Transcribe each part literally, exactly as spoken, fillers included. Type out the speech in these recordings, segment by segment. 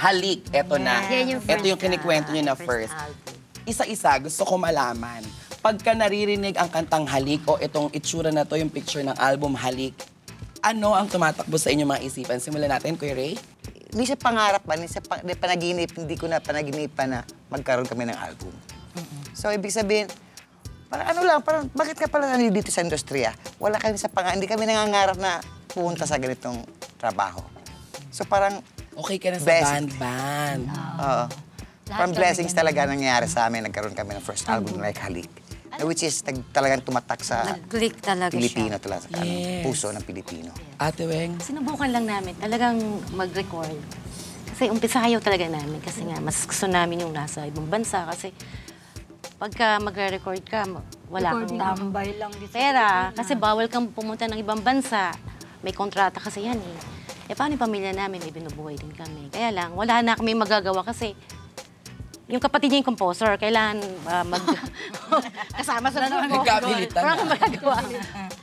Halik, eto na. Yeah, yung eto yung kinikwento niyo na first. Isa-isa, gusto ko malaman. Pagka naririnig ang kantang Halik o itong itsura na to, yung picture ng album Halik, ano ang tumatakbo sa inyong mga isipan? Simulan natin, Kuya Ray. Hindi siya pangarap ba? Hindi siya pang, panaginip, hindi ko na panaginipan na magkaroon kami ng album. Mm-hmm. So, ibig sabihin, parang ano lang, parang bakit ka pala nandito sa industriya? Wala kami sa pangarap, hindi kami nangangarap na pumunta sa ganitong trabaho. So, parang... Okay ka na sa band-band. Oo. Parang blessings talaga nangyayari sa amin. Nagkaroon kami ng first album, mm-hmm. like Halik. Which is talagang tumatak sa talaga Pilipino siya. Talaga, yes. Puso ng Pilipino. Yes. Ate Weng? Sinubukan lang namin talagang mag-record. Kasi umpisa kayo talaga namin kasi nga mas gusto namin yung nasa ibang bansa kasi pagka magre-record ka, wala Recording kang tambay lang pera kasi bawal kang pumunta ng ibang bansa. May kontrata kasi yan eh. E paano yung pamilya namin? May binubuhay din kami. Kaya lang, wala na kami magagawa kasi yung kapatid niya yung composer, kailan uh, mag... kasama sa naman ko. Parang magagawa.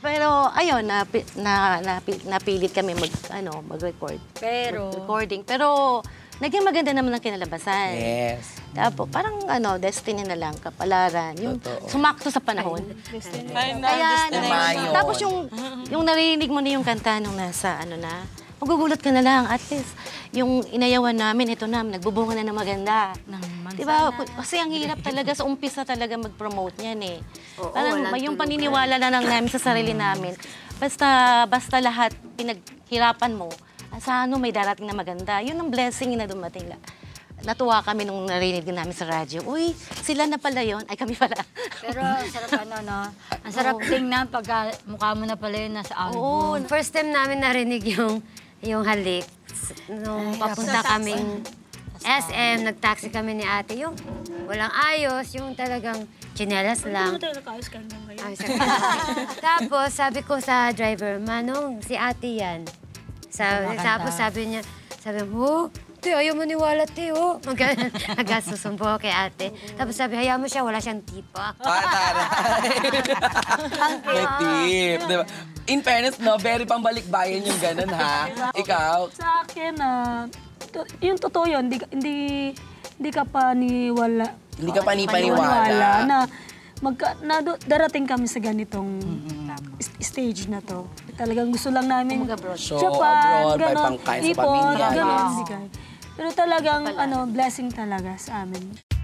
Pero ayun, napi, na, napi, napilit kami mag, ano, mag-record. Pero... Mag recording. Pero naging maganda naman ang kinalabasan. Yes. Tapos parang ano, destiny na lang, kapalaran. Yung totoo. Sumakto sa panahon. Ay, kaya, na, tapos yung, yung narinig mo na yung kanta nung nasa ano na, magugulat ka na lang, at least, yung inayawan namin, ito na, nagbubunga na ng maganda. Nang diba? Kasi ang hirap talaga, sa umpisa talaga mag-promote niyan eh. Oo, parang may yung paniniwala na lang namin sa sarili namin. Basta, basta lahat pinaghirapan mo, sa ano may darating na maganda. Yun ang blessing na dumating. Natuwa kami nung narinig din namin sa radyo. Uy, sila na pala yun. Ay, kami pala. Pero sarap ano, no? Ang sarap tingnan pagka mukha mo na pala yun nasa album. Oo, first time namin narinig yung Yung Halik, nung ay, papunta kaming S M, nagtaxi kami ni ate, yung walang ayos, yung talagang chinelas lang. Ano talaga ayos ka lang ngayon? Tapos sabi ko sa driver, Manong, si ate yan. Sabi, tapos sabi niya, sabi mo, te, ayaw maniwala, te, oh. Mag-asusumbo kay ate. Tapos sabi, hayaan mo siya, wala siyang tipa. Pataray! May tip, diba? In fairness, no, very pambalikbayan yung ganun, ha? Ikaw? Sa akin, ah, uh, yung totoo yun, hindi, hindi, hindi ka paniwala. Hindi ka panipaniwala. Na, magka, na darating kami sa ganitong mm-hmm. stage na to. Talagang gusto lang namin show, abroad, may pangkain sa pamilya. Pero talagang, ano, blessing talaga sa amin.